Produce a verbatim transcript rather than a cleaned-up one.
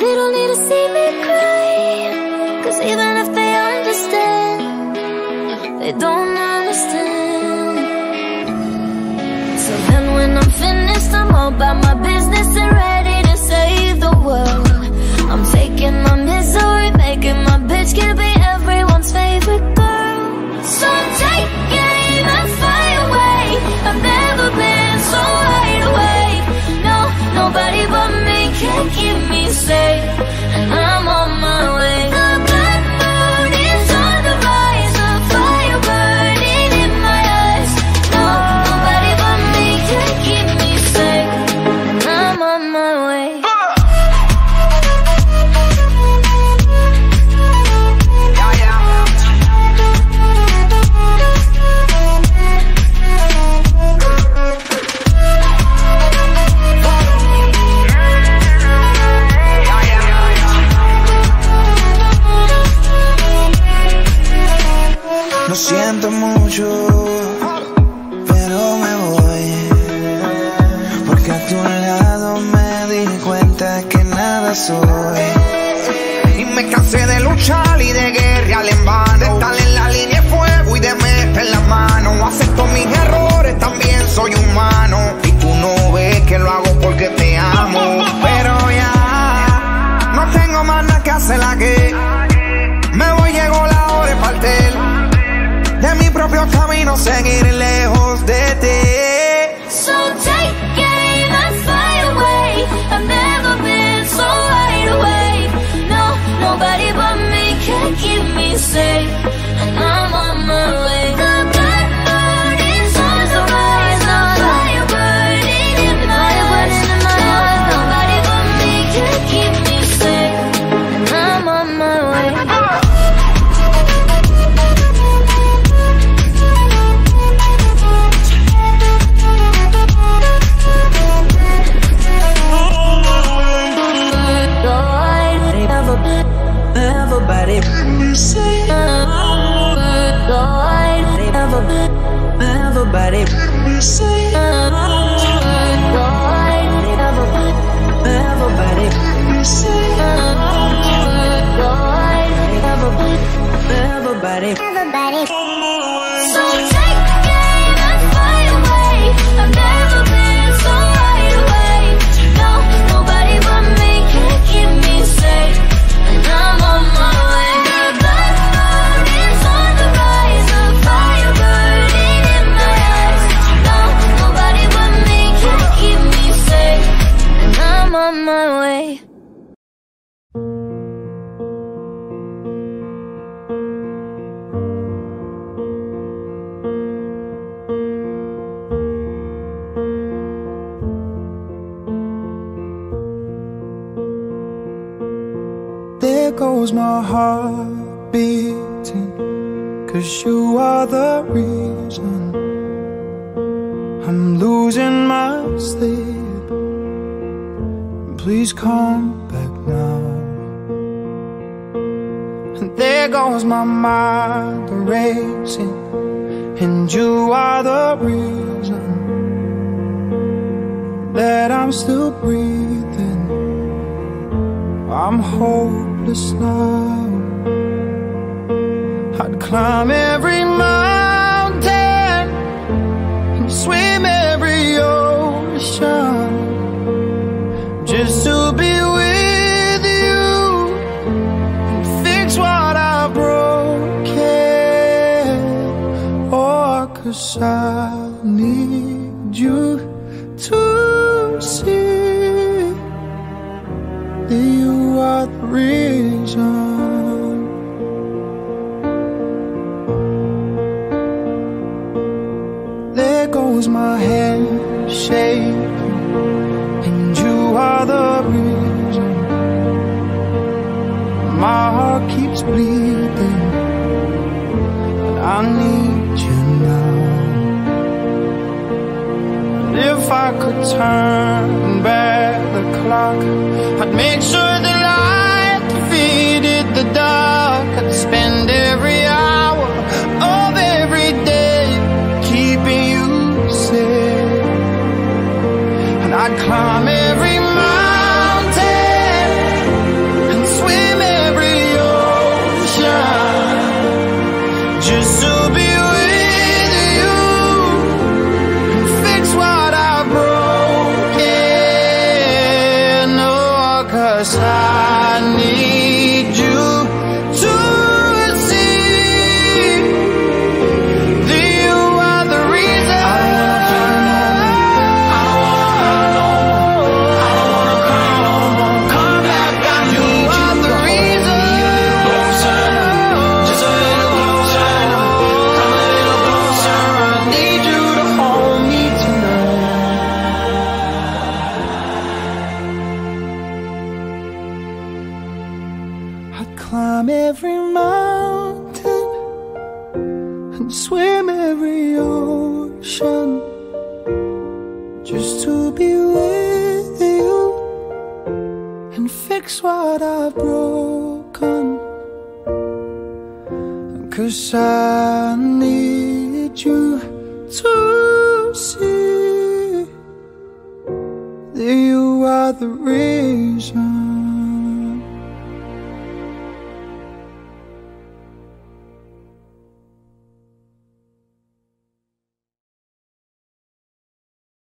They don't need to see me cry, 'cause even if they understand, they don't understand. So then when I'm finished, I'm all about my business and ready to save the world. I'm taking my misery, making my bitch gonna be everyone's favorite girl. So take aim and fly away. I've never been so wide awake. No, nobody but me can keep me safe, and I'm on my way. The black moon is on the rise, a fire burning in my eyes. No, nobody but me can keep me safe, and I'm on my way. Lo siento mucho, pero me voy, porque a tu lado me di cuenta que nada soy. Y me cansé de luchar y de guerrear en vano, de estar en la línea de fuego y de meter la mano. Acepto mis errores, también soy humano, y tú no ves que lo hago porque te amo. que hace la que me voy, llegó la hora de partir de mi propio camino, seguir lejos de ti. So take aim and fly away. I've never been so wide awake. No, nobody but me can keep me safe, and I'm on my way. Everybody say everybody say everybody everybody. My heart beating, 'cause you are the reason I'm losing my sleep. Please come back now. And there goes my mind racing, and you are the reason that I'm still breathing. I'm hoping now, I'd climb every mountain and swim every ocean just to be with you and fix what I've broken. Oh, 'cause I need you to see that you are the reason. There goes my head shaking, and you are the reason my heart keeps bleeding, and I need you now. And if I could turn back the clock, I'd make sure that the dark, I'd spend every hour of every day keeping you safe, and I'd climb every mountain and swim every ocean just to be with you and fix what I've broken. Oh, 'cause I need the reason.